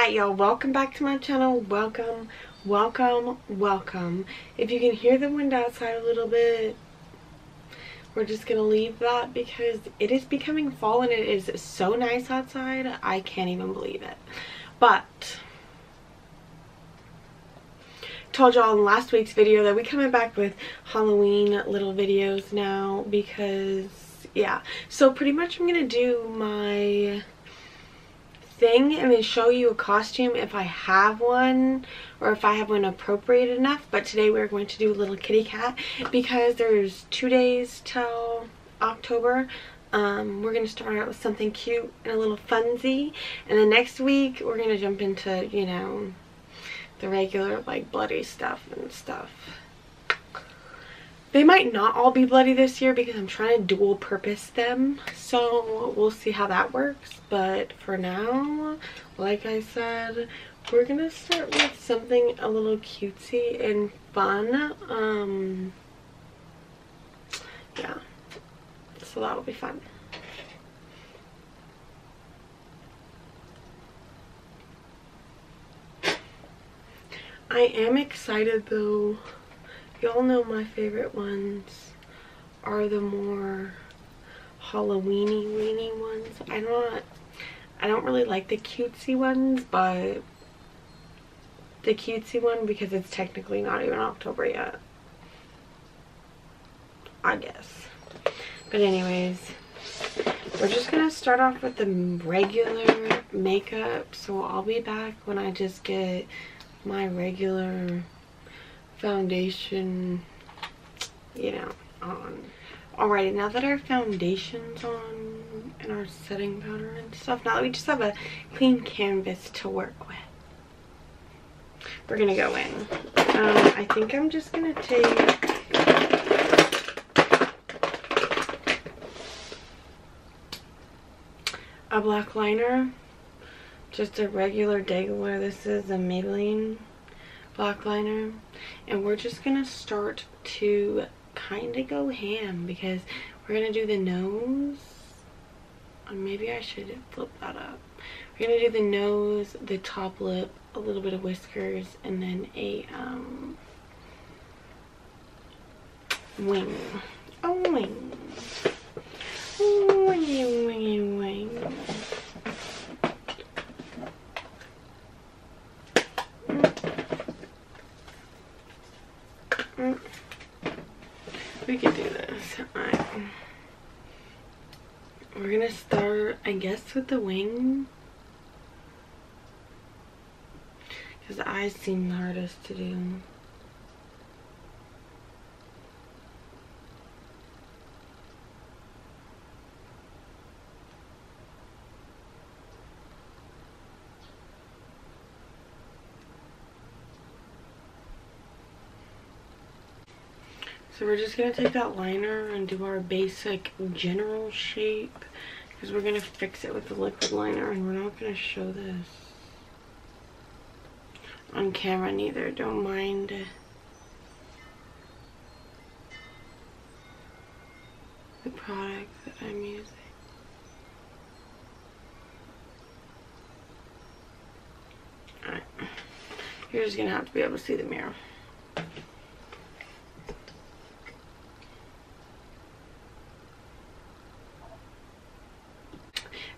Alright y'all, welcome back to my channel. Welcome. If you can hear the wind outside a little bit, we're just gonna leave that because it is becoming fall and it is so nice outside. I can't even believe it. But told y'all in last week's video that we coming back with Halloween little videos now because yeah. So pretty much I'm gonna do my thing and then show you a costume if I have one or if I have one appropriate enough. But today we're going to do a little kitty cat because there's 2 days till October. We're going to start out with something cute and a little funsy, and then next week we're going to jump into, you know, the regular like bloody stuff and stuff. They might not all be bloody this year because I'm trying to dual purpose them. So we'll see how that works. But for now, like I said, we're going to start with something a little cutesy and fun. Yeah. So that'll be fun. I am excited though. Y'all know my favorite ones are the more Halloween-y ones. I don't really like the cutesy ones, but the cutesy one, because it's technically not even October yet, I guess. But anyways, we're just gonna start off with the regular makeup. So I'll be back when I just get my regular foundation, you know, on. Alrighty, now that our foundation's on and our setting powder and stuff, now that we just have a clean canvas to work with, we're gonna go in. I think I'm just gonna take a black liner, just a regular degular. This is a Maybelline black liner, and we're just gonna start to kind of go ham because we're gonna do the nose. Or maybe I should flip that up. We're gonna do the nose, the top lip, a little bit of whiskers, and then a wing. A wing. Wingy, wingy, wing. We can do this. Alright. We're gonna start, I guess, with the wing. Because the eyes seem the hardest to do. So we're just going to take that liner and do our basic general shape because we're going to fix it with the liquid liner, and we're not going to show this on camera neither. Don't mind. The product that I'm using. Alright. You're just going to have to be able to see the mirror.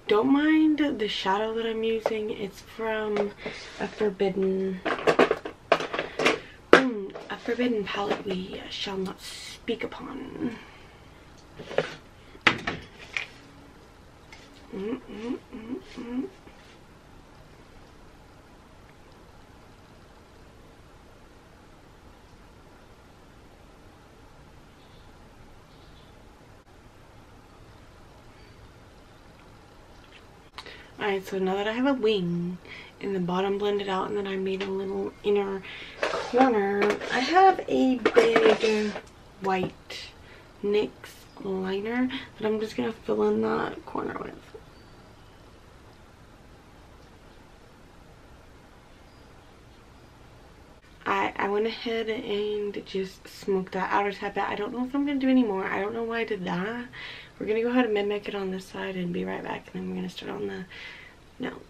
Don't mind the shadow that I'm using. It's from a forbidden palette we shall not speak upon. Alright, so now that I have a wing and the bottom blended out, and then I made a little inner corner, I have a big white NYX liner that I'm just going to fill in that corner with. I went ahead and just smoked that outer tab out. I don't know if I'm going to do any more. I don't know why I did that. We're going to go ahead and mimic it on this side and be right back, and then we're going to start on the nose.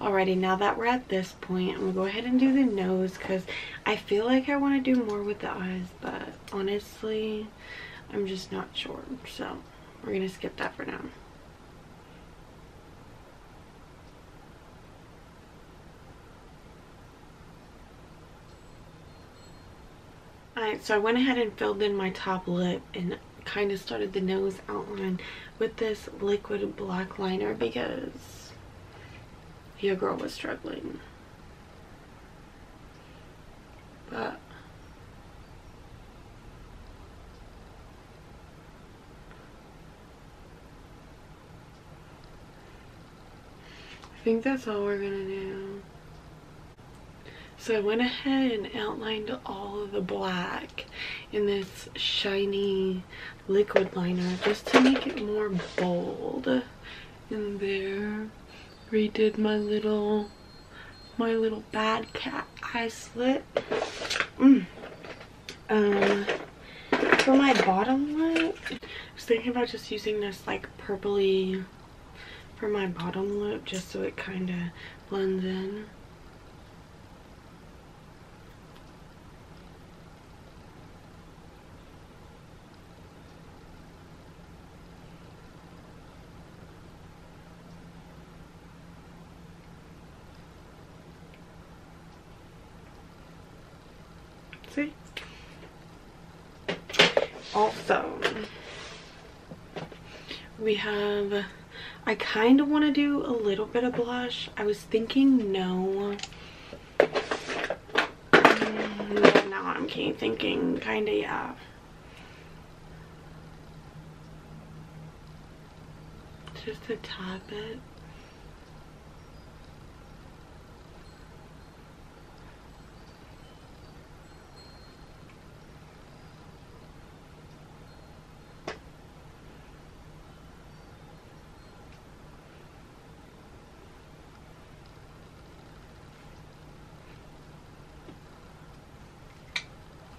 Alrighty, now that we're at this point, I'm gonna go ahead and do the nose because I feel like I want to do more with the eyes, but honestly, I'm just not sure. So we're gonna skip that for now. Alright, so I went ahead and filled in my top lip and kind of started the nose outline with this liquid black liner because your girl was struggling, but I think that's all we're gonna do. So I went ahead and outlined all of the black in this shiny liquid liner just to make it more bold in there. Redid my little bad cat eye slit. For my bottom lip, I was thinking about just using this like purpley for my bottom lip just so it kind of blends in. See? Also, we have, I kind of want to do a little bit of blush. I was thinking no. Now I'm thinking kind of yeah. Just a tad bit.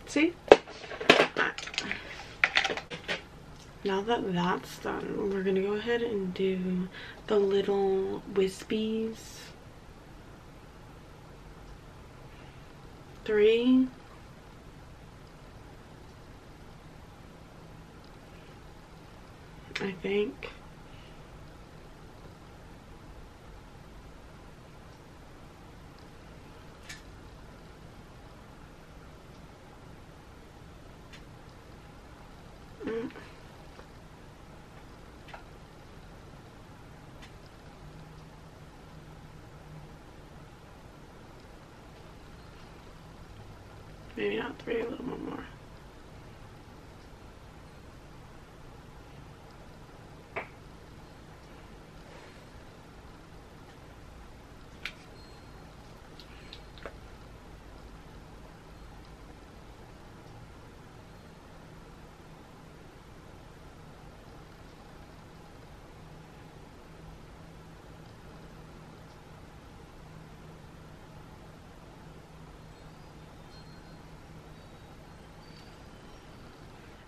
See? Now that that's done, we're gonna go ahead and do the little wispies. 3. I think. Maybe not 3, a little bit more.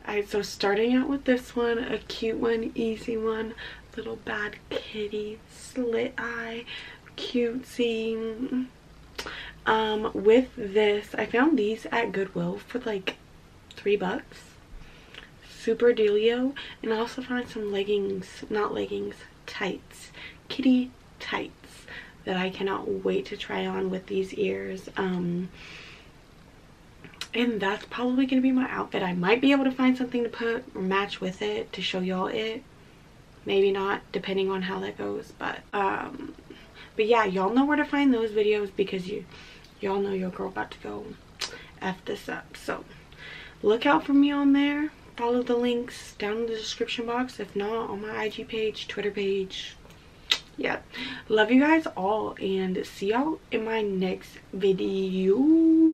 Alright, so starting out with this one, a cute one, easy one, little bad kitty slit eye, cutesy. With this, I found these at Goodwill for like $3. Super dealio. And I also found some leggings, not leggings, tights, kitty tights that I cannot wait to try on with these ears. And that's probably going to be my outfit. I might be able to find something to put or match with it to show y'all it. Maybe not, depending on how that goes. But yeah, y'all know where to find those videos because y'all know your girl about to go F this up. So look out for me on there. Follow the links down in the description box. If not, on my IG page, Twitter page. Yeah. Love you guys all and see y'all in my next video.